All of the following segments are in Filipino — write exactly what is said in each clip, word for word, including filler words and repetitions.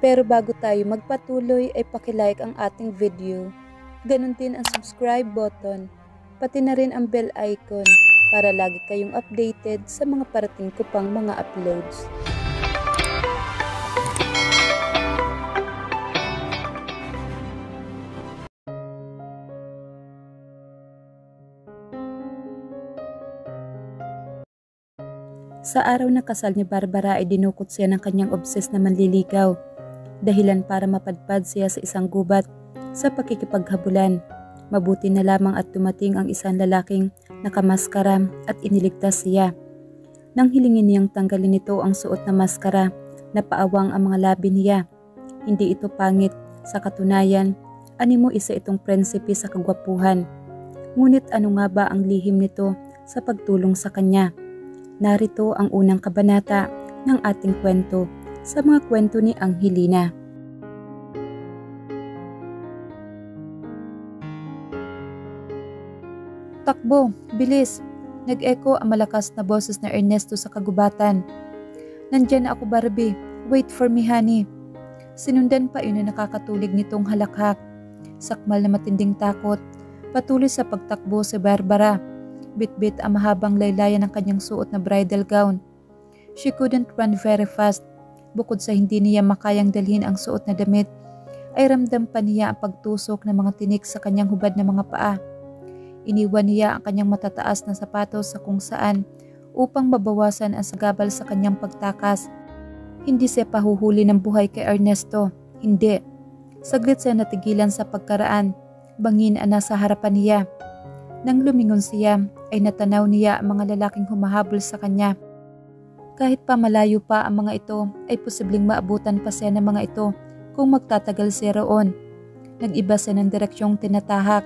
Pero bago tayo magpatuloy ay paki-like ang ating video. Ganun din ang subscribe button, pati na rin ang bell icon para lagi kayong updated sa mga parating ko pang mga uploads. Sa araw na kasal ni Barbara ay dinukot siya ng kanyang obses na manliligaw, dahilan para mapadpad siya sa isang gubat sa pakikipaghabulan. Mabuti na lamang at dumating ang isang lalaking nakamaskara at iniligtas siya. Nang hilingin niyang tanggalin nito ang suot na maskara, napaawang ang mga labi niya. Hindi ito pangit, sa katunayan, animo isa itong prinsipe sa kagwapuhan. Ngunit ano nga ba ang lihim nito sa pagtulong sa kanya? Narito ang unang kabanata ng ating kwento sa mga kwento ni Anghelina. Takbo! Bilis! Nag-echo ang malakas na boses na Ernesto sa kagubatan. Nandyan na ako, Barbie. Wait for me, honey. Sinundan pa yun na nakakatulig nitong halakhak. Sakmal na matinding takot. Patuloy sa pagtakbo si Barbara. Bit-bit ang mahabang laylayan ng kanyang suot na bridal gown. She couldn't run very fast. Bukod sa hindi niya makayang dalhin ang suot na damit, ay ramdam pa niya ang pagtusok ng mga tinik sa kanyang hubad na mga paa. Iniwan niya ang kanyang matataas na sapatos sa kung saan upang mabawasan ang sagabal sa kanyang pagtakas. Hindi siya pahuhuli ng buhay kay Ernesto. Hindi. Saglit siya natigilan sa pagkaraan. Bangin ang nasa harapan niya. Nang lumingon siya, ay natanaw niya ang mga lalaking humahabol sa kanya. Kahit pa malayo pa ang mga ito, ay posibleng maabutan pa siya ng mga ito kung magtatagal siya roon. Nag-iba siya ng direksyong tinatahak.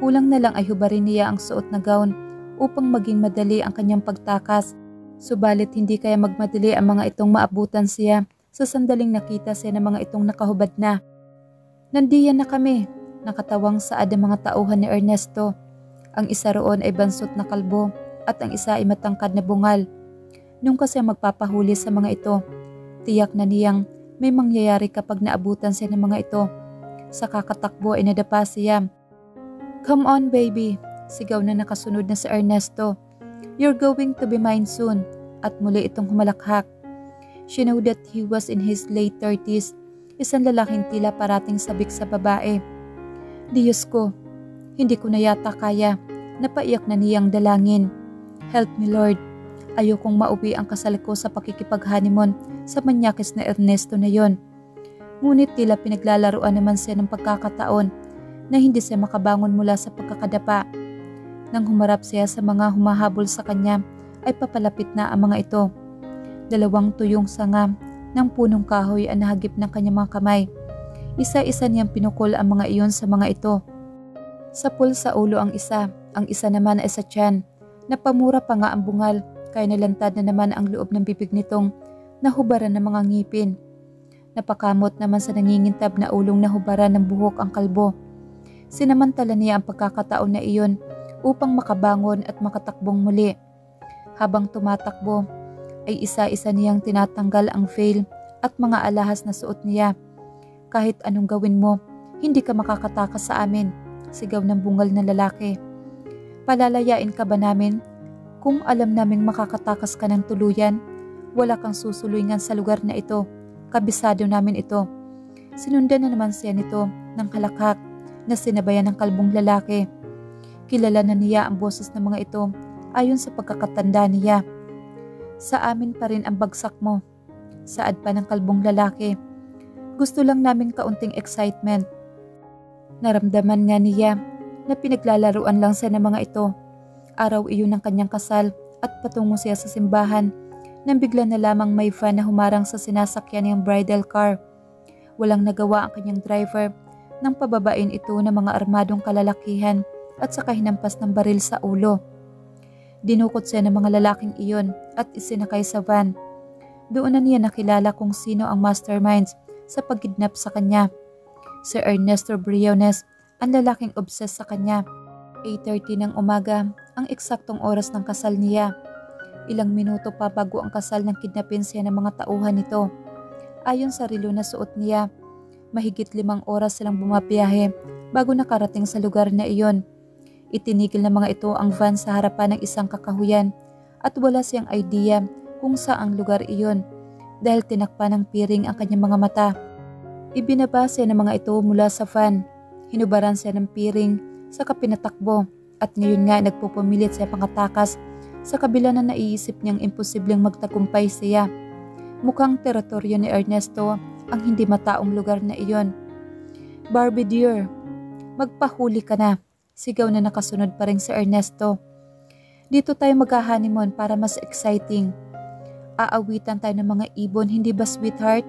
Kulang na lang ay hubarin niya ang suot na gown upang maging madali ang kanyang pagtakas. Subalit hindi kaya magmadali ang mga itong maabutan siya sa sandaling nakita siya ng mga itong nakahubad na. Nandiyan na kami, nakatawang saad ang mga tauhan ni Ernesto. Ang isa roon ay bansot na kalbo at ang isa ay matangkad na bungal. Nung kasi magpapahuli sa mga ito, tiyak na niyang may mangyayari kapag naabutan siya ng mga ito. Sa kakatakbo ay nadapa siya. Come on, baby, sigaw na nakasunod na si Ernesto. You're going to be mine soon. At muli itong humalakhak. She knew that he was in his late thirties, isang lalaking tila parating sabik sa babae. Diyos ko, hindi ko na yata kaya. Napaiyak na niyang dalangin. Help me, Lord. Ayokong mauwi ang kasal ko sa pakikipag-honeymoon sa manyakis na Ernesto na yon. Ngunit tila pinaglalaroan naman siya ng pagkakataon na hindi siya makabangon mula sa pagkakadapa. Nang humarap siya sa mga humahabol sa kanya, ay papalapit na ang mga ito. Dalawang tuyong sanga ng punong kahoy ang nahagip ng kanyang mga kamay. Isa-isa niyang pinukol ang mga iyon sa mga ito. Sapul sa ulo ang isa, ang isa naman ay sa tiyan. Napamura pa nga ang bungal, kaya nalantad na naman ang loob ng bibig nitong nahubaran ng mga ngipin. Napakamot naman sa nangingintab na ulong nahubaran ng buhok ang kalbo. Sinamantala niya ang pagkakataon na iyon upang makabangon at makatakbong muli. Habang tumatakbo, ay isa-isa niyang tinatanggal ang veil at mga alahas na suot niya. Kahit anong gawin mo, hindi ka makakatakas sa amin, sigaw ng bungal na lalaki. Palalayain ka ba namin? Kung alam naming makakatakas ka ng tuluyan, wala kang susuluingan sa lugar na ito. Kabisado namin ito. Sinundan na naman siya nito ng halakhak na sinabayan ng kalbong lalaki. Kilala na niya ang boses ng mga ito ayon sa pagkakatanda niya. Sa amin pa rin ang bagsak mo, saad pa ng kalbong lalaki. Gusto lang namin kaunting excitement. Naramdaman nga niya na pinaglalaruan lang siya ng mga ito. Araw iyon ng kanyang kasal at patungo siya sa simbahan nang bigla na lamang may van na humarang sa sinasakyan niyang bridal car. Walang nagawa ang kanyang driver nang pababain ito ng mga armadong kalalakihan at saka hinampas ng baril sa ulo. Dinukot siya ng mga lalaking iyon at isinakay sa van. Doon na niya nakilala kung sino ang masterminds sa pagkidnap sa kanya. Sir Ernesto Briones, ang lalaking obses sa kanya. eight thirty ng umaga, ang eksaktong oras ng kasal niya. Ilang minuto pa bago ang kasal nang kidnapin siya ng mga tauhan nito. ayon sa relo na suot niya. Mahigit limang oras silang bumabiyahe bago nakarating sa lugar na iyon. Itinigil ng mga ito ang van sa harapan ng isang kakahuyan at wala siyang idea kung saang lugar iyon dahil tinakpan ng piring ang kanyang mga mata. Ibinaba siya ng mga ito mula sa van, hinubaran siya ng piring sa kapinatakbo at ngayon nga nagpupumilit siya pangatakas sa kabila na naiisip niyang imposibleng magtagumpay siya. Mukhang teritoryo ni Ernesto ang hindi mataong lugar na iyon. Barbie dear, magpahuli ka na. Sigaw na nakasunod pa rin si Ernesto. Dito tayo maghahanimon para mas exciting. Aawitan tayo ng mga ibon, hindi ba sweetheart?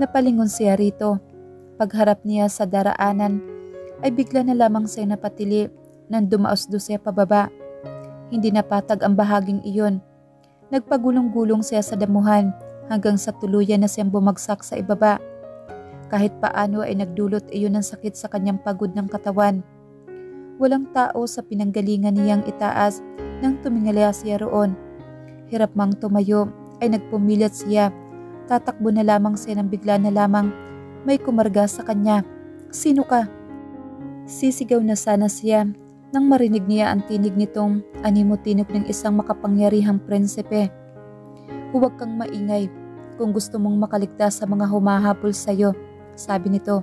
Napalingon siya rito. Pagharap niya sa daraanan ay bigla na lamang siya napatili nang dumaos-dos siya pababa. Hindi napatag ang bahaging iyon. Nagpagulong-gulong siya sa damuhan hanggang sa tuluyan na siyang bumagsak sa ibaba. Kahit paano ay nagdulot iyon ng sakit sa kanyang pagod ng katawan. Walang tao sa pinanggalingan niyang itaas nang tumingala siya roon. Hirap mang tumayo ay nagpumilit siya. Tatakbo na lamang siya nang bigla na lamang may kumarga sa kanya. Sino ka? Sisigaw na sana siya nang marinig niya ang tinig nitong animo-tinog ng isang makapangyarihang prinsipe. Huwag kang maingay kung gusto mong makaligtas sa mga humahabol sa'yo, sabi nito.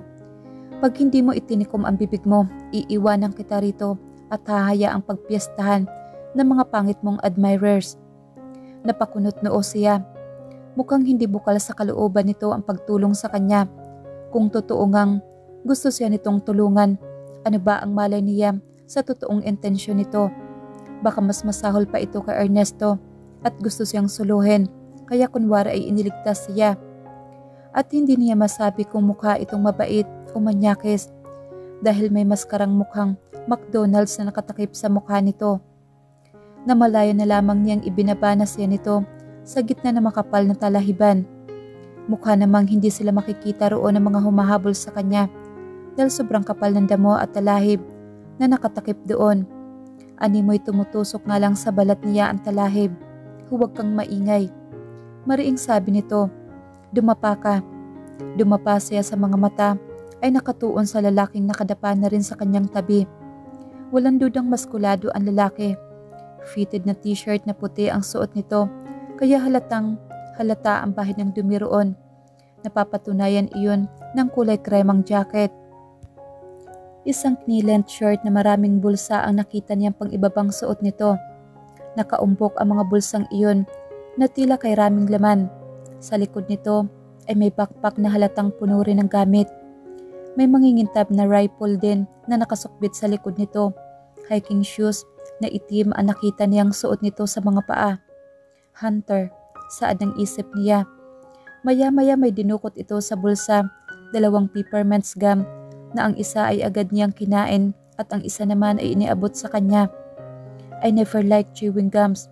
Pag hindi mo itinikom ang bibig mo, iiwanan kita rito at hahayaang pagpiestahan ng mga pangit mong admirers. Napakunot noo siya. Mukhang hindi bukal sa kalooban nito ang pagtulong sa kanya. Kung totoo ngang gusto siya nitong tulungan, ano ba ang malay niya sa totoong intensyon nito? Baka mas masahol pa ito kay Ernesto at gusto siyang suluhin, kaya kunwari ay iniligtas siya. At hindi niya masabi kung mukha itong mabait o manyakis dahil may maskarang mukhang McDonald's na nakatakip sa mukha nito. Namalayo na lamang niyang ibinaba na siya nito sa gitna ng makapal na talahiban. Mukha namang hindi sila makikita roon ng mga humahabol sa kanya dahil sobrang kapal ng damo at talahib na nakatakip doon. Animo'y tumutusok nga lang sa balat niya ang talahib. Huwag kang maingay. Mariing sabi nito. Dumapa ka. Dumapa siya sa mga mata ay nakatuon sa lalaking nakadapa na rin sa kanyang tabi. Walang dudang maskulado ang lalaki. Fitted na t-shirt na puti ang suot nito, kaya halatang halata ang bahid ng dumi roon. Napapatunayan iyon ng kulay kremang jacket. Isang knee-length shirt na maraming bulsa ang nakita niyang pang-ibabang suot nito. Nakaumbok ang mga bulsang iyon na tila kay raming laman. Sa likod nito ay may backpack na halatang puno rin ng gamit. May mangingintab na rifle din na nakasukbit sa likod nito. Hiking shoes na itim ang nakita niyang suot nito sa mga paa. Hunter, saad ng isip niya. Maya-maya may dinukot ito sa bulsa, dalawang peppermint gum na ang isa ay agad niyang kinain at ang isa naman ay iniabot sa kanya. I never liked chewing gums.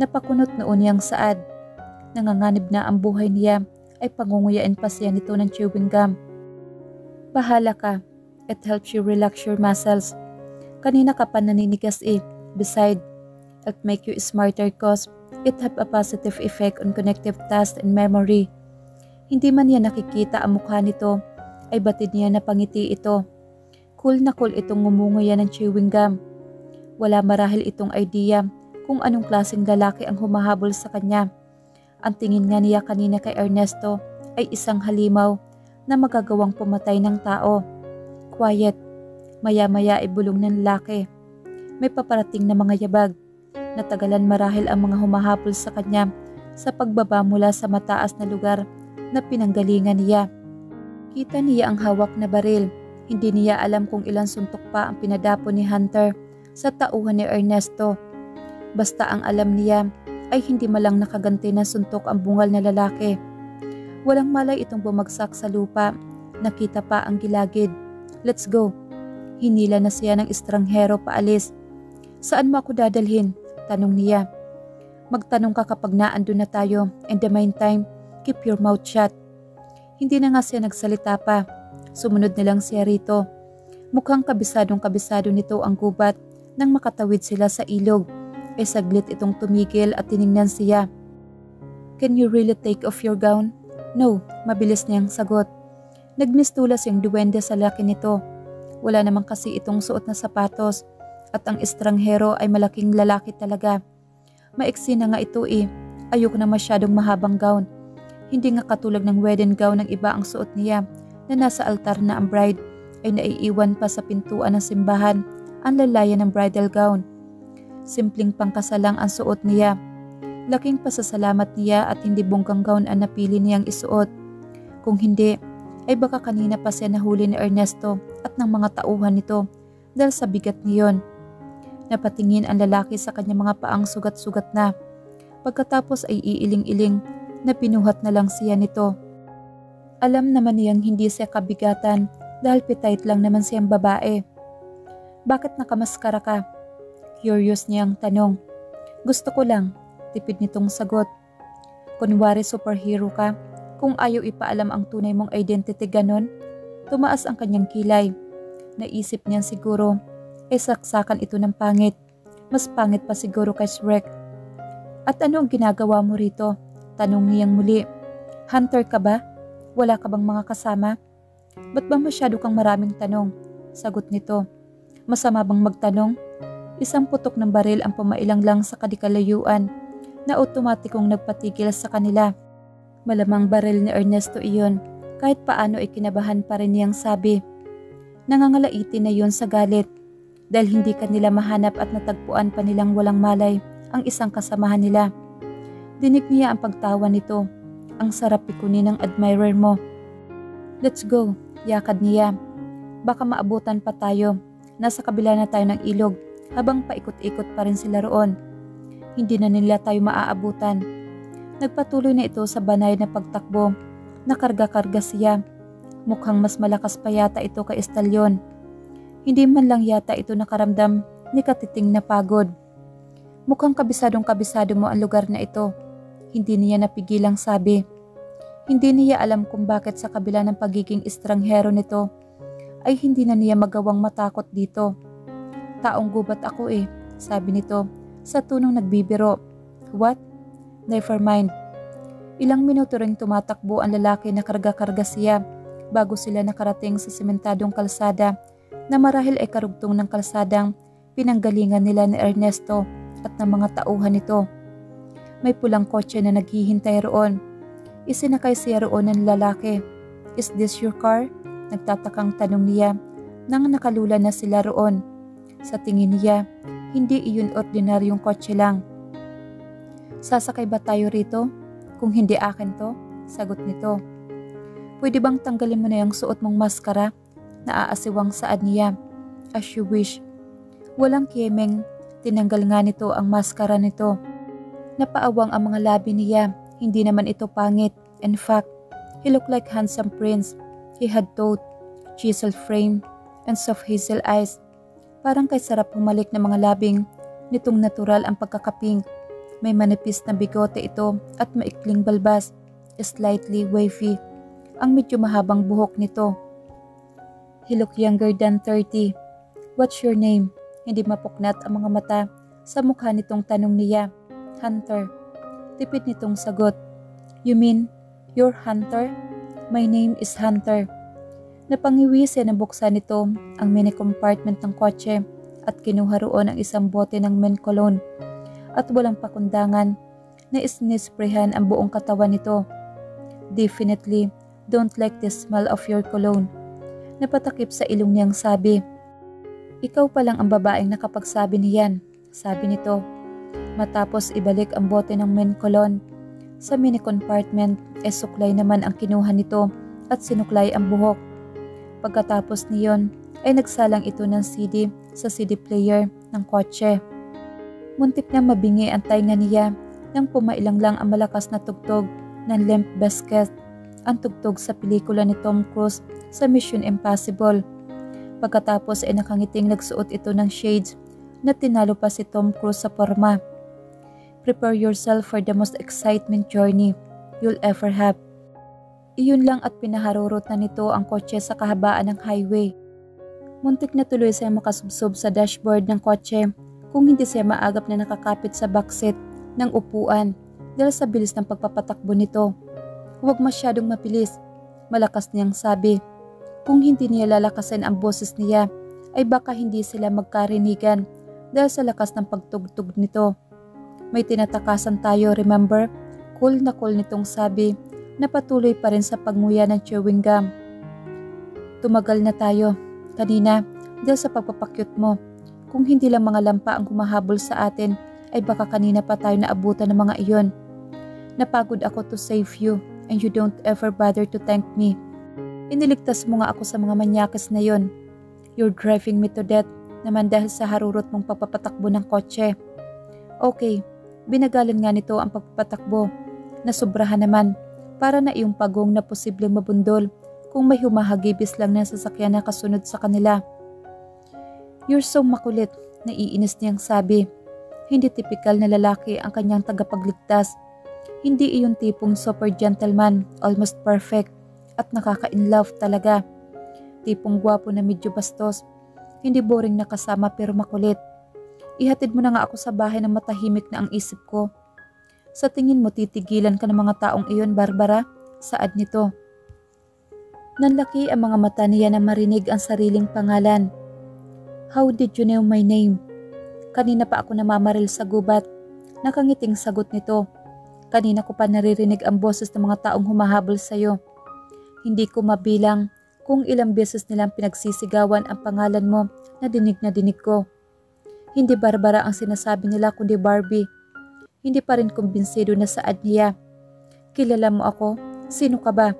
Napakunot noon niyang saad. Nanganganib na ang buhay niya ay pangunguyain pa siya nito ng chewing gum. Bahala ka. It helps you relax your muscles. Kanina ka pa naninigas eh. Beside, it'll make you smarter cause it have a positive effect on connective tasks and memory. Hindi man niya nakikita ang mukha nito, ay batid niya na pangiti ito. Cool na cool itong ngumunguya ng chewing gum. Wala marahil itong idea kung anong klaseng lalaki ang humahabol sa kanya. Ang tingin nga niya kanina kay Ernesto ay isang halimaw na magagawang pumatay ng tao. Quiet, maya-maya ay bulong ng lalaki. May paparating na mga yabag. Natagalan marahil ang mga humahapol sa kanya sa pagbaba mula sa mataas na lugar na pinanggalingan niya. Kita niya ang hawak na baril. Hindi niya alam kung ilang suntok pa ang pinadapo ni Hunter sa tauhan ni Ernesto. Basta ang alam niya ay hindi malang nakaganti ng suntok ang bungal na lalaki. Walang malay itong bumagsak sa lupa. Nakita pa ang gilagid. Let's go. Hinila na siya ng estranghero paalis. Saan mo ako dadalhin? Tanong niya. Magtanong ka kapag naandun na tayo. In the meantime, keep your mouth shut. Hindi na nga siya nagsalita pa. Sumunod na lang siya rito. Mukhang kabisadong kabisado nito ang gubat nang makatawid sila sa ilog. E saglit itong tumigil at tiningnan siya. Can you really take off your gown? No, mabilis niyang sagot. Nagmistulas yung duwende sa laki nito. Wala naman kasi itong suot na sapatos at ang estranghero ay malaking lalaki talaga. Maiksi na nga ito eh. Ayoko na masyadong mahabang gown. Hindi nga katulad ng wedding gown ng iba ang suot niya na nasa altar na ang bride ay naiiwan pa sa pintuan ng simbahan ang lalayan ng bridal gown. Simpleng pangkasalang ang suot niya. Laking pasasalamat niya at hindi bonggang gown ang napili niyang isuot. Kung hindi, ay baka kanina pa siya nahuli ni Ernesto at ng mga tauhan nito dahil sa bigat niyon. Napatingin ang lalaki sa kanyang mga paang sugat-sugat na. Pagkatapos ay iiling-iling na pinuhat na lang siya nito. Alam naman niyang hindi siya kabigatan dahil pitayt lang naman siyang babae. Bakit nakamaskara ka? Curious niyang tanong. Gusto ko lang. Tipid nitong sagot. Kunwari superhero ka, kung ayaw ipaalam ang tunay mong identity ganon, tumaas ang kanyang kilay. Naisip niya siguro, eh saksakan ito ng pangit. Mas pangit pa siguro kay Shrek. At ano ang ginagawa mo rito? Tanong niyang muli. Hunter ka ba? Wala ka bang mga kasama? Ba't ba masyado kang maraming tanong? Sagot nito. Masama bang magtanong? Isang putok ng baril ang pumailang lang sa kadikalayuan na otomatikong nagpatigil sa kanila. Malamang baril ni Ernesto iyon, kahit paano ay kinabahan pa rin niyang sabi. Nangangalaitin na iyon sa galit, dahil hindi kanila mahanap at natagpuan pa nilang walang malay ang isang kasamahan nila. Dinig niya ang pagtawa nito, ang sarap pikunin ng admirer mo. Let's go, yakad niya. Baka maabutan pa tayo, nasa kabila na tayo ng ilog habang paikot-ikot pa rin sila roon. Hindi na nila tayo maaabutan. Nagpatuloy na ito sa banayad na pagtakbo. Nakarga-karga siya. Mukhang mas malakas pa yata ito kay Estalyon. Hindi man lang yata ito nakaramdam ni katiting na pagod. Mukhang kabisadong-kabisado mo ang lugar na ito. Hindi niya napigilang sabi. Hindi niya alam kung bakit sa kabila ng pagiging estranghero nito ay hindi na niya magawang matakot dito. Taong gubat ako eh, sabi nito. Sa tunong nagbibiro. What? Never mind. Ilang minuto ring tumatakbo ang lalaki na karga-karga siya bago sila nakarating sa sementadong kalsada na marahil ay karugtong ng kalsadang pinanggalingan nila ni Ernesto at ng mga tauhan nito. May pulang kotse na naghihintay roon. Isinakay siya roon ng lalaki. Is this your car? Nagtatakang tanong niya nang nakalula na sila roon. Sa tingin niya, hindi iyon ordinaryong kotse lang. Sasakay ba tayo rito? Kung hindi akin to, sagot nito. Pwede bang tanggalin mo na yung suot mong maskara? Naaasiwang saad niya. As you wish. Walang kiyemeng, tinanggal nga nito ang maskara nito. Napaawang ang mga labi niya. Hindi naman ito pangit. In fact, he looked like handsome prince. He had taut, chiseled frame, and soft hazel eyes. Parang kay sarap humalik ng mga labing nitong natural ang pagkakapink. May manipis na bigote ito at maikling balbas, slightly wavy, ang medyo mahabang buhok nito. He look younger than thirty. What's your name? Hindi mapuknat ang mga mata sa mukha nitong tanong niya. Hunter. Tipid nitong sagot. You mean, you're Hunter? My name is Hunter. Napangiwisi na buksan nito ang mini compartment ng kotse at kinuha roon ang isang bote ng men cologne at walang pakundangan na isnisprehan ang buong katawan nito. Definitely don't like the smell of your cologne. Napatakip sa ilong niyang sabi. Ikaw pa lang ang babaeng nakapagsabi niyan, sabi nito. Matapos ibalik ang bote ng men cologne sa mini compartment, eh suklay naman ang kinuha nito at sinuklay ang buhok. Pagkatapos niyon ay nagsalang ito ng C D sa C D player ng kotse. Muntik na mabingi ang tainga niya nang pumailang lang ang malakas na tugtog ng Limp Bizkit, ang tugtog sa pelikula ni Tom Cruise sa Mission Impossible. Pagkatapos ay nakangiting nagsuot ito ng shades na tinalo pa si Tom Cruise sa porma. Prepare yourself for the most excitement journey you'll ever have. Iyon lang at pinaharurot na nito ang kotse sa kahabaan ng highway. Muntik na tuloy siya makasubsob sa dashboard ng kotse kung hindi siya maagap na nakakapit sa backseat ng upuan dahil sa bilis ng pagpapatakbo nito. Huwag masyadong mapilis. Malakas niyang sabi. Kung hindi niya lalakasan ang boses niya, ay baka hindi sila magkarinigan dahil sa lakas ng pagtugtog nito. May tinatakasan tayo, remember? Cool na cool nitong sabi na patuloy pa rin sa pagnguya ng chewing gum. Tumagal na tayo kanina dahil sa pagpapakyut mo. Kung hindi lang mga lampa ang kumahabol sa atin, ay baka kanina pa tayo naabutan ng mga iyon. Napagod ako to save you, and you don't ever bother to thank me. Iniligtas mo nga ako sa mga manyakis na yon. You're driving me to death naman dahil sa harurot mong pagpapatakbo ng kotse. Okay, binagalan nga nito ang pagpapatakbo. Nasobrahan naman, para na iyong pagong na posibleng mabundol kung may humahagibis lang ng sasakyan na kasunod sa kanila. You're so makulit, naiinis niyang sabi. Hindi tipikal na lalaki ang kanyang tagapagligtas. Hindi iyon tipong super gentleman, almost perfect, at nakaka-inlove talaga. Tipong gwapo na medyo bastos. Hindi boring na kasama pero makulit. Ihatid mo na nga ako sa bahay na matahimik na ang isip ko. Sa tingin mo titigilan ka ng mga taong iyon, Barbara? Saad nito. Nanlaki ang mga mata niya na marinig ang sariling pangalan. How did you know my name? Kanina pa ako namamaril sa gubat. Nakangiting sagot nito. Kanina ko pa naririnig ang boses ng mga taong humahabol sa'yo. Hindi ko mabilang kung ilang beses nilang pinagsisigawan ang pangalan mo na dinig na dinig ko. Hindi Barbara ang sinasabi nila kundi Barbie. Hindi pa rin kumbinsido na saad niya. Kilala mo ako? Sino ka ba?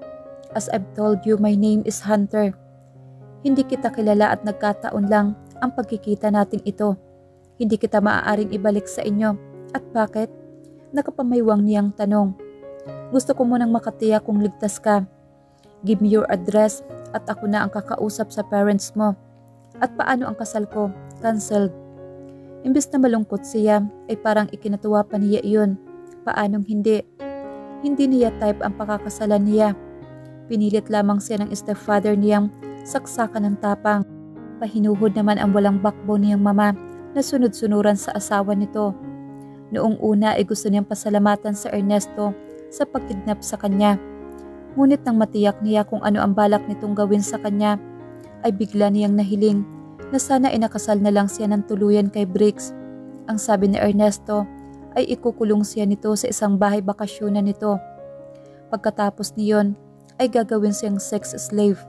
As I've told you, my name is Hunter. Hindi kita kilala at nagkataon lang ang pagkikita natin ito. Hindi kita maaaring ibalik sa inyo. At bakit? Nakapamayuwang niyang tanong. Gusto ko munang makatiyak kung ligtas ka. Give me your address at ako na ang kakausap sa parents mo. At paano ang kasal ko? Cancelled. Imbis na malungkot siya ay parang ikinatuwa pa niya iyon. Paanong hindi? Hindi niya type ang pakakasalan niya. Pinilit lamang siya ng stepfather niyang saksakan ng tapang. Pahinuhod naman ang walang backbone niyang mama na sunod-sunuran sa asawa nito. Noong una ay gusto niyang pasalamatan sa Ernesto sa pagkidnap sa kanya. Ngunit nang matiyak niya kung ano ang balak nitong gawin sa kanya, ay bigla niyang nahiling na sana inakasal na lang siya ng tuluyan kay Briggs. Ang sabi ni Ernesto ay ikukulong siya nito sa isang bahay bakasyonan nito. Pagkatapos niyon ay gagawin siyang sex slave.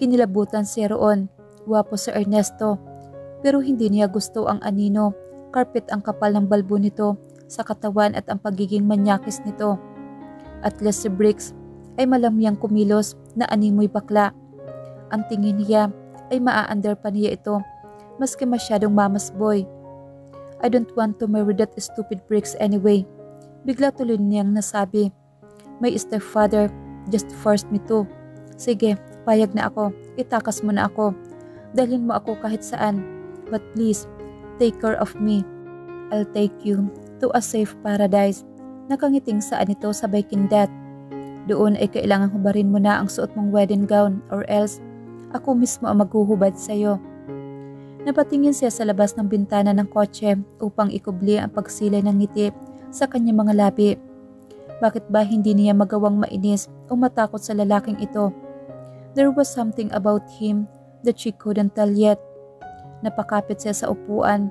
Kinilabutan siya roon, wapo si Ernesto, pero hindi niya gusto ang anino, carpet ang kapal ng balbo nito sa katawan at ang pagiging manyakis nito. At least si Briggs ay malamyang kumilos na animoy bakla. Ang tingin niya ay maaandar pa niya ito, maski masyadong mama's boy. I don't want to marry that stupid Briggs anyway. Bigla tuloy niyang nasabi. My stepfather just forced me to. Sige, payag na ako. Itakas mo na ako. Dalhin mo ako kahit saan. But please, take care of me. I'll take you to a safe paradise. Nakangiting saan ito sabay kindat. Doon ay kailangan hubarin mo na ang suot mong wedding gown or else ako mismo ang maghuhubad sa iyo. Napatingin siya sa labas ng bintana ng kotse upang ikubli ang pagsilay ng ngiti sa kanyang mga labi. Bakit ba hindi niya magawang mainis o matakot sa lalaking ito? There was something about him that she couldn't tell yet. Napakapit siya sa upuan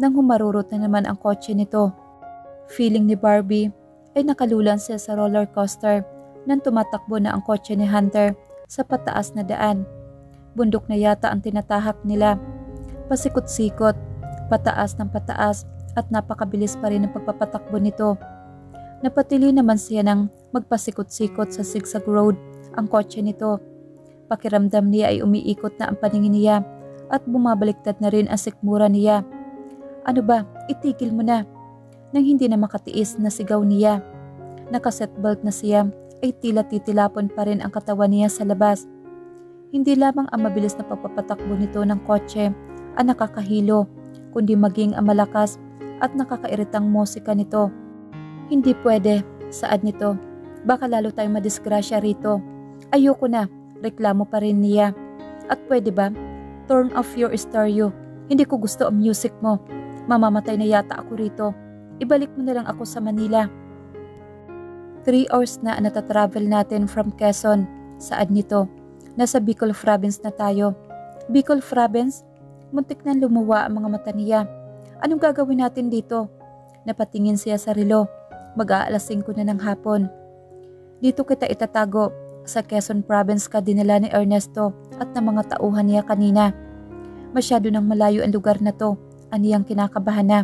nang humarurot na naman ang kotse nito. Feeling ni Barbie ay nakalulan siya sa roller coaster nang tumatakbo na ang kotse ni Hunter sa pataas na daan. Bundok na yata ang tinatahak nila. Pasikot-sikot, pataas ng pataas at napakabilis pa rin ang pagpapatakbo nito. Napatili naman siya ng magpasikot-sikot sa zigzag road ang kotse nito. Pakiramdam niya ay umiikot na ang paningin niya at bumabaliktad na rin ang sikmura niya. Ano ba, itigil mo na. Nang hindi na makatiis na sigaw niya. Nakasetbelt na siya ay tila titilapon pa rin ang katawan niya sa labas. Hindi lamang ang mabilis na pagpapatakbo nito ng kotse ang nakakahilo, kundi maging ang malakas at nakakairitang musika nito. Hindi pwede, saad nito. Baka lalo tayong madisgrasya rito. Ayoko na, reklamo pa rin niya. At pwede ba? Turn off your stereo. Hindi ko gusto ang music mo. Mamamatay na yata ako rito. Ibalik mo na lang ako sa Manila. three hours na natatravel natin from Quezon. Saad nito? Nasa Bicol province na tayo. Bicol province? Muntik na lumuwa ang mga mata niya. Anong gagawin natin dito? Napatingin siya sa relo. mag-aalas singko na ng hapon. Dito kita itatago. Sa Quezon province ka dinala ni Ernesto at ng mga tauhan niya kanina. Masyado nang malayo ang lugar na to. Aniyang kinakabahan na.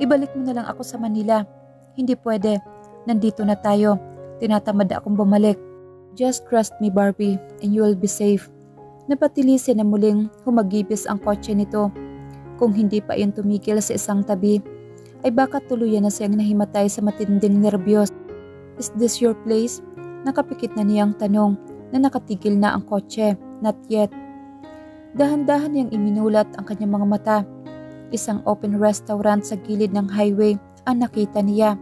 Ibalik mo na lang ako sa Manila. Hindi pwede. Nandito na tayo. Tinatamad akong bumalik. Just trust me, Barbie, and you will be safe. Napatilisin na muling humagibis ang kotse nito. Kung hindi pa iyon tumigil sa isang tabi, ay baka tuluyan na siyang nahimatay sa matinding nerbiyos. Is this your place? Nakapikit na niyang tanong na nakatigil na ang kotse. Not yet. Dahan-dahan niyang iminulat ang kanyang mga mata. Isang open restaurant sa gilid ng highway ang nakita niya.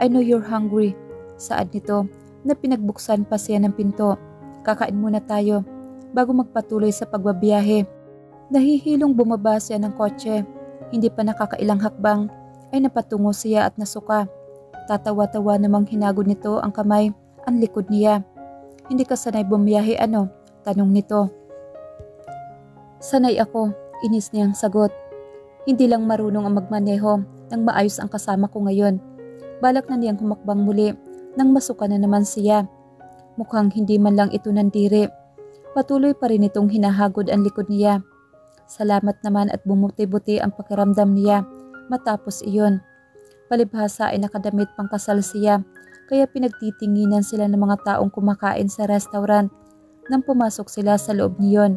I know you're hungry. Saad nito na pinagbuksan pa siya ng pinto. Kakain muna tayo bago magpatuloy sa pagbabiyahe. Nahihilong bumaba siya ng kotse. Hindi pa nakakailang hakbang ay napatungo siya at nasuka. Tatawa-tawa namang hinago nito ang kamay, ang likod niya. Hindi ka sanay bumiyahe ano? Tanong nito. Sanay ako, inis niyang sagot. Hindi lang marunong ang magmaneho nang maayos ang kasama ko ngayon. Balak na niyang humakbang muli nang masuka na naman siya. Mukhang hindi man lang ito nandiri. Patuloy pa rin itong hinahagod ang likod niya. Salamat naman at bumuti-buti ang pakiramdam niya matapos iyon. Palibhasa ay nakadamit pang kasal siya kaya pinagtitinginan sila ng mga taong kumakain sa restaurant nang pumasok sila sa loob niyon.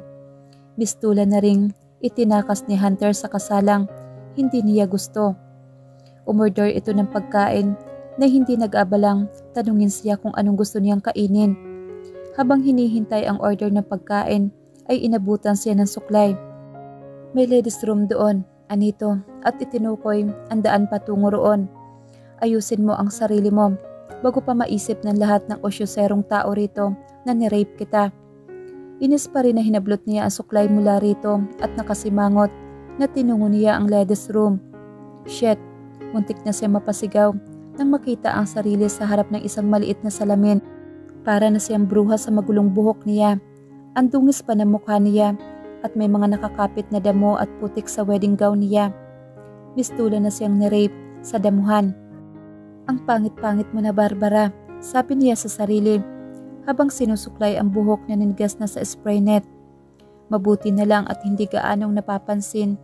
Bistula na ring itinakas ni Hunter sa kasalang hindi niya gusto. Umorder ito ng pagkain na hindi nag-abalang tanungin siya kung anong gusto niyang kainin. Habang hinihintay ang order ng pagkain ay inabutan siya ng suklay. May ladies room doon, anito, at itinukoy ang daan patungo roon. Ayusin mo ang sarili mo bago pa maisip ng lahat ng osyoserong tao rito na nirape kita. Inis pa rin na hinablot niya ang suklay mula rito at nakasimangot na tinungo niya ang ladies room. Shit! Muntik na siya mapasigaw nang makita ang sarili sa harap ng isang maliit na salamin. Para na siyang bruha sa magulong buhok niya. Ang dungis pa ng mukha niya at may mga nakakapit na damo at putik sa wedding gown niya. Bistula na siyang nirape sa damuhan. Ang pangit-pangit mo na, Barbara, sabi niya sa sarili habang sinusuklay ang buhok na nanigas na sa spray net. Mabuti na lang at hindi gaanong napapansin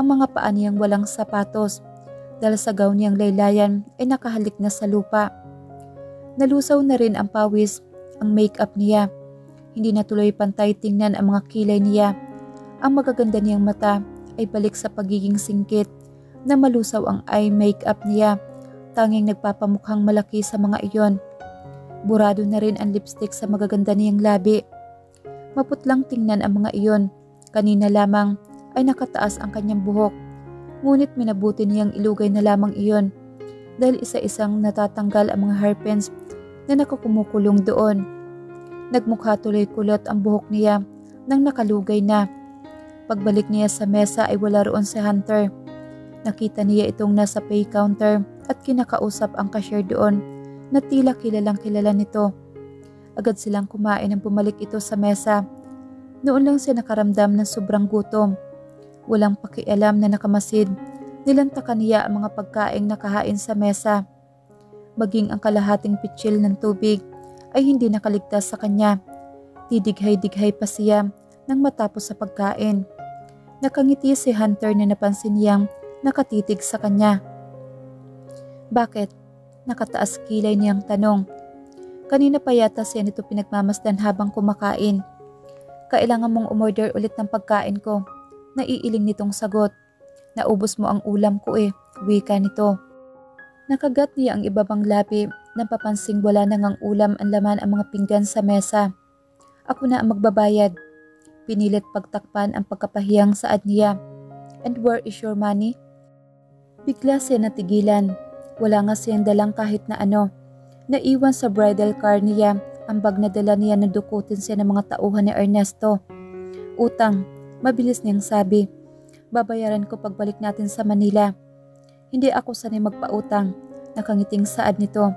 ang mga paa niyang walang sapatos. Dahil sa gown niyang laylayan ay nakahalik na sa lupa. Nalusaw na rin ang pawis, ang make-up niya. Hindi na tuloy pantay tingnan ang mga kilay niya. Ang magaganda niyang mata ay balik sa pagiging singkit na malusaw ang eye make-up niya, tanging nagpapamukhang malaki sa mga iyon. Burado na rin ang lipstick sa magaganda niyang labi. Maputlang tingnan ang mga iyon. Kanina lamang ay nakataas ang kanyang buhok. Ngunit minabuti niyang ilugay na lamang iyon dahil isa-isang natatanggal ang mga hairpins na nakakumukulong doon. Nagmukha tuloy kulot ang buhok niya nang nakalugay na. Pagbalik niya sa mesa ay wala roon si Hunter. Nakita niya itong nasa pay counter at kinakausap ang cashier doon na tila kilalang kilala nito. Agad silang kumain nang bumalik ito sa mesa. Noon lang siya nakaramdam ng sobrang gutom. Walang pakialam na nakamasid, nilantakan niya ang mga pagkaing nakahain sa mesa. Maging ang kalahating pitsil ng tubig ay hindi nakaligtas sa kanya. Tidighay-dighay pa siya nang matapos sa pagkain. Nakangiti si Hunter na napansin niyang nakatitig sa kanya. Bakit? Nakataas kilay niyang tanong. Kanina pa yata siya nito pinagmamasdan habang kumakain. Kailangan mong umorder ulit ng pagkain ko. Naiiling nitong sagot. Naubos mo ang ulam ko eh, wika nito. Nakagat niya ang iba pang labi nang papansing wala na ngang ulam ang laman ang mga pinggan sa mesa. Ako na ang magbabayad. Pinilit pagtakpan ang pagkapahiyang saad niya. And where is your money? Bigla siya natigilan. Wala nga siyang dalang kahit na ano. Naiwan sa bridal car niya ang bag na dala niya na dukutin siya ng mga tauhan ni Ernesto. Utang. Mabilis niyang sabi, babayaran ko pagbalik natin sa Manila. Hindi ako sanay magpautang, nakangiting saad nito.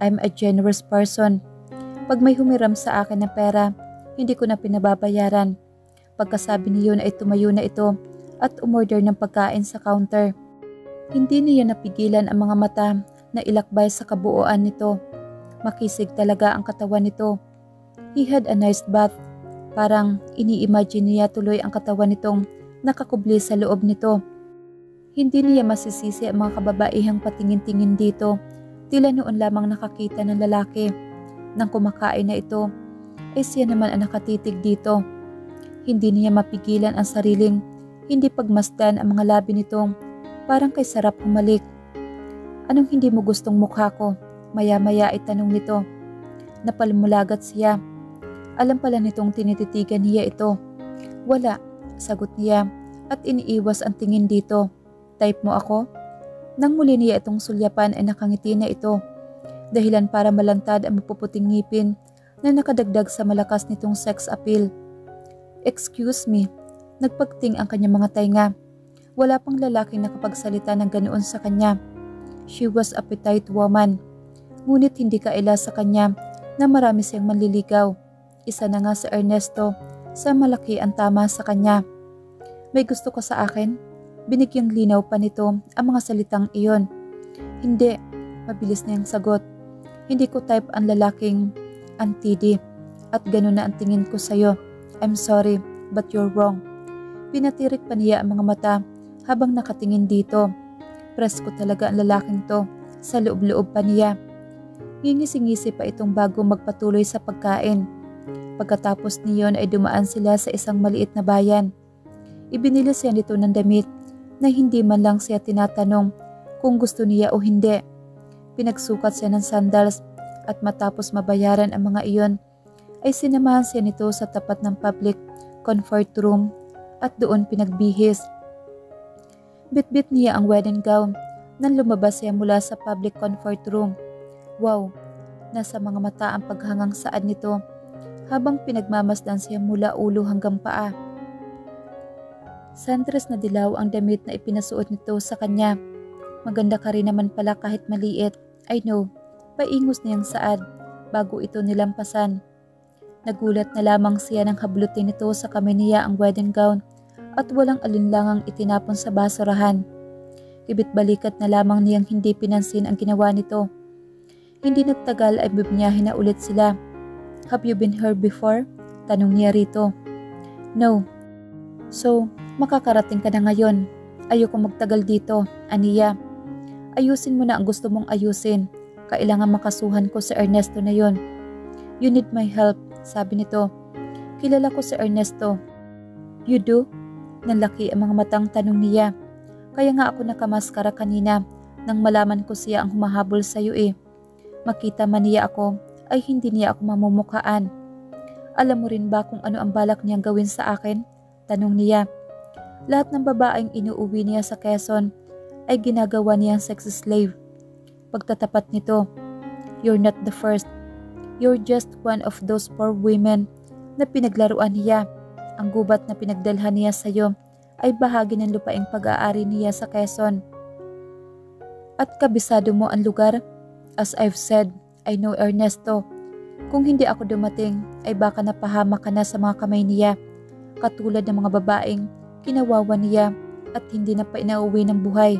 I'm a generous person. Pag may humiram sa akin ng pera, hindi ko na pinababayaran. Pagkasabi ni Yun ay tumayo na ito at umorder ng pagkain sa counter. Hindi niya napigilan ang mga mata na ilakbay sa kabuuan nito. Makisig talaga ang katawan nito. He had a nice bath. Parang ini-imagine niya tuloy ang katawan nitong nakakubli sa loob nito. Hindi niya masisisi ang mga kababaihang patingin-tingin dito. Tila noon lamang nakakita ng lalaki. Nang kumakain na ito, ay siya naman ang nakatitig dito. Hindi niya mapigilan ang sariling, hindi pagmasdan ang mga labi nitong parang kay sarap humalik. Anong hindi mo gustong mukha ko? Maya-maya ay tanong nito. Napalmulagat siya. Alam pala nitong tinititigan niya ito. Wala, sagot niya at iniiwas ang tingin dito. Type mo ako? Nang muli niya itong sulyapan ay nakangiti na ito. Dahilan para malantad ang mapuputing ngipin na nakadagdag sa malakas nitong sex appeal. Excuse me, nagpagting ang kanyang mga tainga. Wala pang lalaking nakapagsalita ng ganoon sa kanya. She was a petite woman. Ngunit hindi kaila sa kanya na marami siyang manliligaw. Isa na nga si Ernesto sa malaki ang tama sa kanya. May gusto ko sa akin? Binigyang linaw pa nito ang mga salitang iyon. Hindi, mabilis na yung sagot. Hindi ko type ang lalaking antidi at ganun na ang tingin ko sa'yo. I'm sorry, but you're wrong. Pinatirik pa niya ang mga mata habang nakatingin dito. Presko talaga ang lalaking to sa loob-loob pa niya. Ngingisi-ngisi pa itong bago magpatuloy sa pagkain. Pagkatapos niyon ay dumaan sila sa isang maliit na bayan. Ibinili siya nito ng damit na hindi man lang siya tinatanong kung gusto niya o hindi. Pinagsukat siya ng sandals at matapos mabayaran ang mga iyon ay sinamahan siya nito sa tapat ng public comfort room at doon pinagbihis. Bitbit niya ang wedding gown nang lumabas siya mula sa public comfort room. Wow! Nasa mga mata ang paghangang saad nito habang pinagmamasdan siya mula ulo hanggang paa. Sandres na dilaw ang damit na ipinasuot nito sa kanya. Maganda ka rin naman pala kahit maliit. I know, paingos niyang saad bago ito nilampasan. Nagulat na lamang siya nang hablutin nito sa kamay niya ang wedding gown at walang alinlangang itinapon sa basurahan. Ibit-balikat na lamang niyang hindi pinansin ang ginawa nito. Hindi nagtagal ay bibinyahin na ulit sila. Have you been here before? Tanong niya rito. No. So, makakarating ka na ngayon. Ayoko magtagal dito, aniya. Ayusin mo na ang gusto mong ayusin. Kailangan makasuhan ko si Ernesto na yon. You need my help, sabi nito. Kilala ko si Ernesto. You do? Nanlaki ang mga matang tanong niya. Kaya nga ako nakamaskara kanina nang malaman ko siya ang humahabol sa'yo eh. Makita man niya ako, ay hindi niya ako mamumukhaan. Alam mo rin ba kung ano ang balak niyang gawin sa akin? Tanong niya. Lahat ng babaeng inuuwi niya sa Quezon ay ginagawa niyang sex slave. Pagtatapat nito, you're not the first. You're just one of those poor women na pinaglaruan niya. Ang gubat na pinagdalhan niya sa iyo ay bahagi ng lupaing pag-aari niya sa Quezon. At kabisado mo ang lugar? As I've said, I know Ernesto. Kung hindi ako dumating ay baka napahama ka na sa mga kamay niya, katulad ng mga babaeng kinawawa niya at hindi na pa inauwi ng buhay.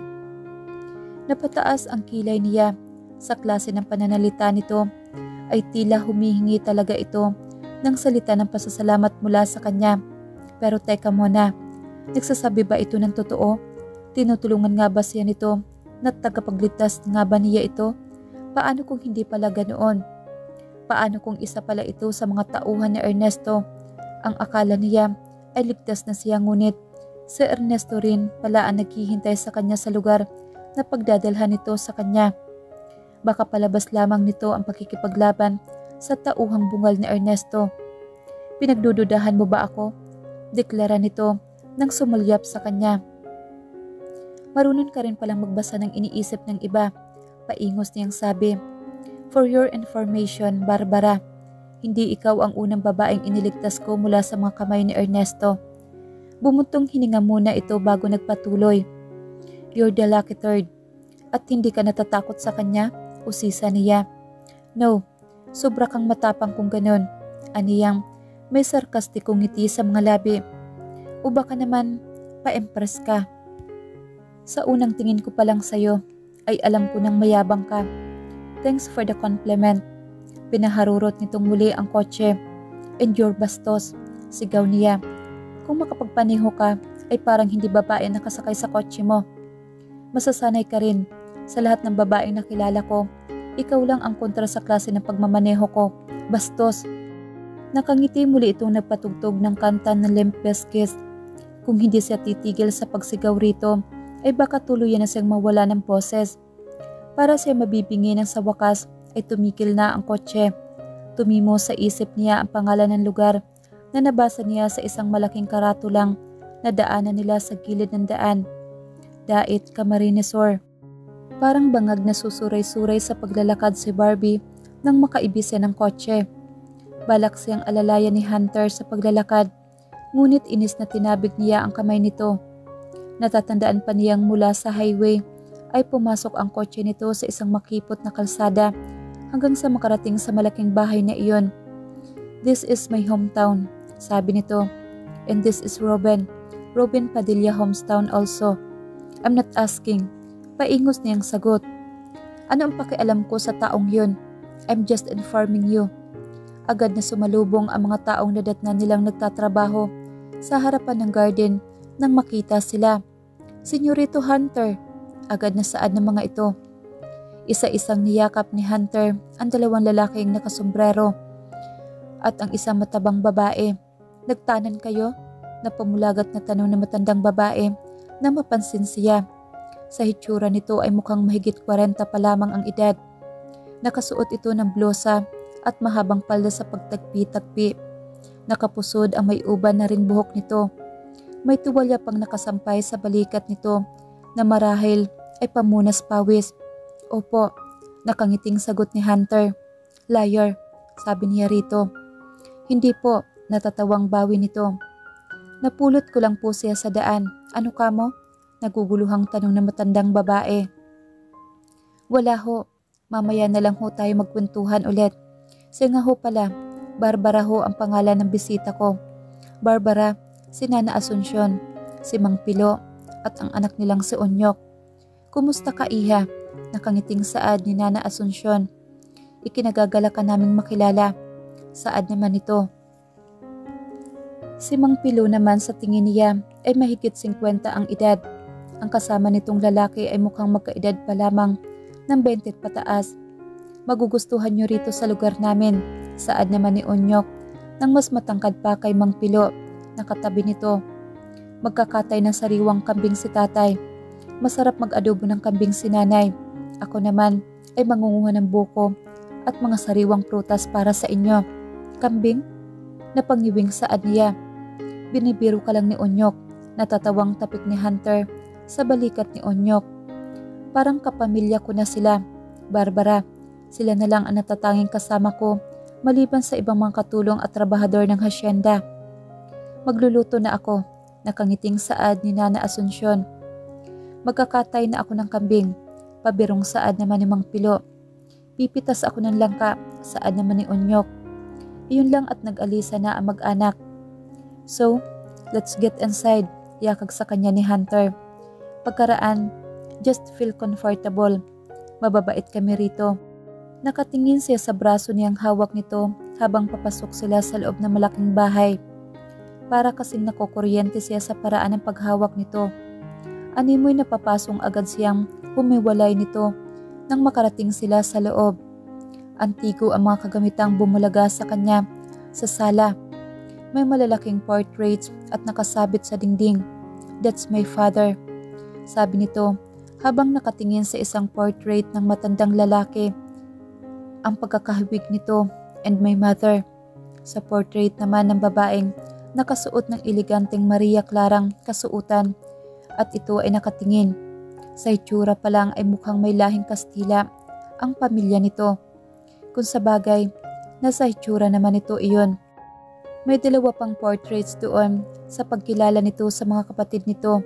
Napataas ang kilay niya sa klase ng pananalita nito ay tila humihingi talaga ito ng salita ng pasasalamat mula sa kanya. Pero teka muna, nagsasabi ba ito ng totoo? Tinutulungan nga ba siya nito? Natagapagligtas nga ba niya ito? Paano kung hindi pala ganoon? Paano kung isa pala ito sa mga tauhan ni Ernesto? Ang akala niya ay ligtas na siya ngunit si Ernesto rin pala ang naghihintay sa kanya sa lugar na pagdadalhan nito sa kanya. Baka palabas lamang nito ang pakikipaglaban sa tauhang bungal ni Ernesto. Pinagdududahan mo ba ako? Deklara nito nang sumulyap sa kanya. Marunong ka rin palang magbasa ng iniisip ng iba. Paingos niyang sabi. For your information, Barbara, hindi ikaw ang unang babaeng iniligtas ko mula sa mga kamay ni Ernesto. Bumuntong hininga muna ito bago nagpatuloy. You're the lucky third. At hindi ka natatakot sa kanya? Usisa niya. No, sobra kang matapang kung ganon. Aniyang, may sarkastikong ngiti sa mga labi. O baka naman, pa-impress ka. Sa unang tingin ko pa lang sa'yo, ay alam ko nang mayabang ka. Thanks for the compliment. Pinaharurot nitong muli ang kotse. And your bastos, sigaw niya. Kung makapagpaniho ka, ay parang hindi babae nakasakay sa kotse mo. Masasanay ka rin. Sa lahat ng babaeng nakilala ko, ikaw lang ang kontra sa klase ng pagmamaneho ko. Bastos. Nakangiti muli itong nagpatugtog ng kanta ng Limp Bizkit. Kung hindi siya titigil sa pagsigaw rito, ay baka tuluyan na siyang mawala ng poses. Para siya mabibingi ng sa wakas, ay tumigil na ang kotse. Tumimo sa isip niya ang pangalan ng lugar na nabasa niya sa isang malaking karatulang na daanan nila sa gilid ng daan. Daet, Camarines Sur. Parang bangag na susuray-suray sa paglalakad si Barbie nang makaibis siya ng kotse. Balak siyang alalayan ni Hunter sa paglalakad, ngunit inis na tinabig niya ang kamay nito. Natatandaan pa niyang mula sa highway ay pumasok ang kotse nito sa isang makipot na kalsada hanggang sa makarating sa malaking bahay na iyon. This is my hometown, sabi nito. And this is Robin. Robin Padilla hometown also. I'm not asking. Paingos niyang sagot. Ano ang pakialam ko sa taong yun? I'm just informing you. Agad na sumalubong ang mga taong nadatnan nilang nagtatrabaho sa harapan ng garden nang makita sila. Senyorito Hunter. Agad na saad ng mga ito. Isa-isang niyakap ni Hunter ang dalawang lalaking nakasombrero at ang isang matabang babae. Nagtanan kayo? Napamulagat na tanong ng matandang babae na mapansin siya. Sa hitsura nito ay mukhang mahigit forty pa lamang ang edad. Nakasuot ito ng blusa at mahabang palda sa pagtagpi-tagpi. Nakapusod ang may uban na ring buhok nito. May tuwalya pang nakasampay sa balikat nito na marahil ay pamunas pawis. Opo, nakangiting sagot ni Hunter. Liar, sabi niya rito. Hindi po, natatawang bawi nito. Napulot ko lang po siya sa daan. Ano ka mo? Naguguluhang tanong ng matandang babae. Wala ho. Mamaya na lang ho tayo magkwentuhan ulit. Siya nga ho pala. Barbara ho ang pangalan ng bisita ko. Barbara, si Nana Asuncion, si Mang Pilo, at ang anak nilang si Unyok. Kumusta ka, iha? Nakangiting saad ni Nana Asuncion. Ikinagagala ka naming makilala. Saad naman ito. Si Mang Pilo naman sa tingin niya ay mahigit fifty ang edad. Ang kasama nitong lalaki ay mukhang magkaedad pa lamang ng twenty pataas. Magugustuhan nyo rito sa lugar namin, saad naman ni Unyok nang mas matangkad pa kay Mang Pilo na katabi nito. Magkakatay ng sariwang kambing si tatay. Masarap mag-adobo ng kambing si nanay. Ako naman ay mangunguha ng buko at mga sariwang prutas para sa inyo. Kambing? Napangiwing saad niya. Binibiro ka lang ni Unyok, natatawang tapik ni Hunter sa balikat ni Unyok. Parang kapamilya ko na sila, Barbara. Sila na lang ang natatanging kasama ko maliban sa ibang mga katulong at trabahador ng hasyenda. Magluluto na ako, nakangiting saad ni Nana Asuncion. Magkakatay na ako ng kambing, pabirong saad naman ni Mang Pilo. Pipitas ako ng langka, saad naman ni Unyok. Iyon lang at nag-alisa na ang mag-anak. So, let's get inside, yakag sa kanya ni Hunter. Pagkaraan, just feel comfortable. Mababait kami rito. Nakatingin siya sa braso niyang hawak nito habang papasok sila sa loob ng malaking bahay. Para kasing nakukuryente siya sa paraan ng paghawak nito. Animoy napapasong agad siyang humiwalay nito nang makarating sila sa loob. Antigo ang mga kagamitang bumulaga sa kanya sa sala. May malalaking portraits at nakasabit sa dingding. That's my father, sabi nito habang nakatingin sa isang portrait ng matandang lalaki. Ang pagkakahawig nito, and my mother. Sa portrait naman ng babaeng nakasuot ng eleganteng Maria Clarang kasuutan at ito ay nakatingin. Sa itsura pa lang ay mukhang may lahing Kastila ang pamilya nito. Kung sa bagay, nasa itsura naman ito iyon. May dalawa pang portraits doon sa pagkilala nito sa mga kapatid nito.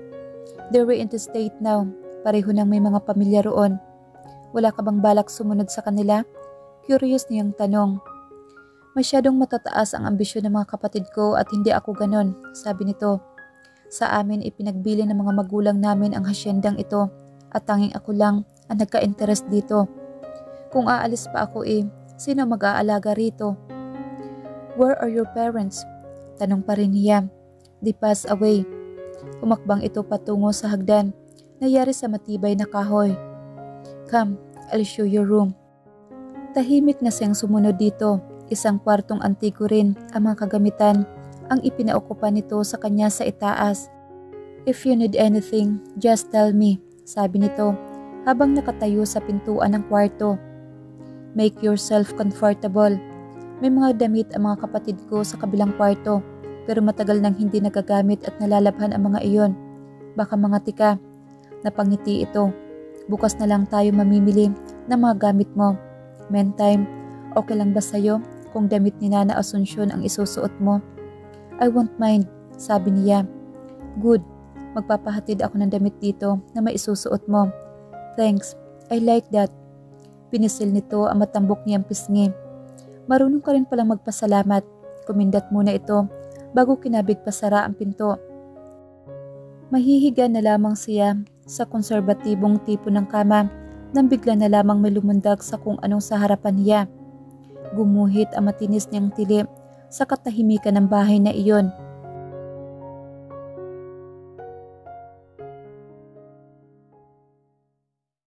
They were in the state now, pareho nang may mga pamilya roon. Wala ka bang balak sumunod sa kanila? curious niyang tanong. Masyadong matataas ang ambisyon ng mga kapatid ko at hindi ako ganon, sabi nito. Sa amin ipinagbili ng mga magulang namin ang hasyendang ito at tanging ako lang ang nagka-interest dito. Kung aalis pa ako eh, sino mag-aalaga rito? Where are your parents? Tanong pa rin niya. They pass away. Umakbang ito patungo sa hagdan, nayari sa matibay na kahoy. Come, I'll show you room. Tahimik na siyang sumunod dito. Isang kwartong antigo rin ang mga kagamitan ang ipinaukupan nito sa kanya sa itaas. If you need anything, just tell me, sabi nito habang nakatayo sa pintuan ng kwarto. Make yourself comfortable. May mga damit ang mga kapatid ko sa kabilang kwarto. Pero matagal nang hindi nagagamit at nalalabhan ang mga iyon. Baka mga tika. Napangiti ito. Bukas na lang tayo mamimili ng mga gamit mo. Meantime, okay lang ba sa'yo kung damit ni Nana Asuncion ang isusuot mo? I won't mind, sabi niya. Good, magpapahatid ako ng damit dito na may isusuot mo. Thanks, I like that. Pinisil nito ang matambok niyang pisngi. Marunong ka rin palang magpasalamat. Kumindat muna ito bago kinabig pasara ang pinto. Mahihiga na lamang siya sa konserbatibong tipo ng kama nang bigla na lamang may lumundag sa kung anong sa harapan niya. Gumuhit ang matinis niyang tili sa katahimikan ng bahay na iyon.